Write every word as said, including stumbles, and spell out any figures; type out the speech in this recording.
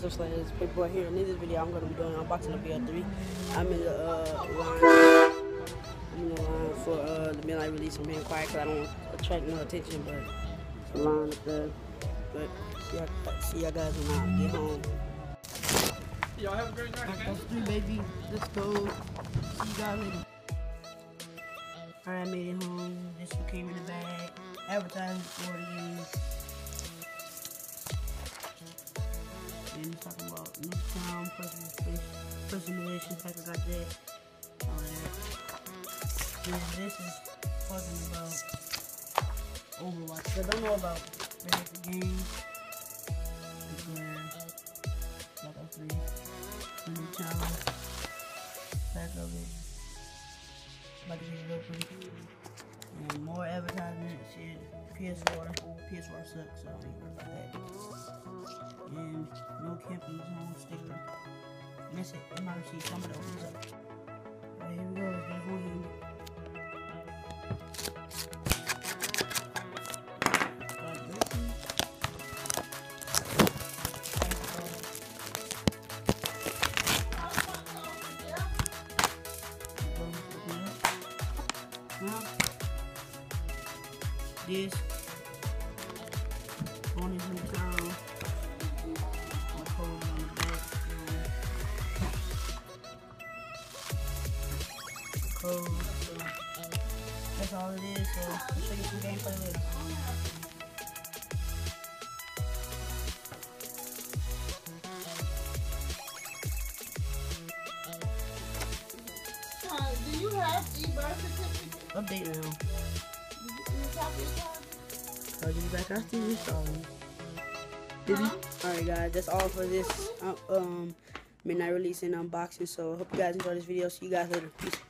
What's up, Slayers? It's Big Boy here. In this video, I'm going to be doing an unboxing of B O three. I'm in the uh, line. I'm in the line for uh, the midnight release. I'm being quiet because I don't attract no attention, but the line is good. But see, I, see y'all guys when I get home. Y'all have a great night, guys. That's three, baby. Let's go. See you guys later. Alright, I made it home. This one came in the bag. Advertising for you. And it's talking about new town, personalization package like that. All that. And this is talking about Overwatch. So I don't know about the game. It's where like a free new channel back of it. Like it's real pretty. And more advertisement shit. P S four. P S four sucks, so I don't even worry about that. And no camping zone sticker. Miss it. You might receive some of those. Alright, here we go. There's one here. This one is new town. So, that's all it is, so I'll show you some gameplay later. Uh, do you have the birth certificate? Update now. Did you copy your card? I'll give you back after you install it. Did you? Alright guys, that's all for this um, midnight release and unboxing, so I hope you guys enjoy this video. See you guys later. Peace.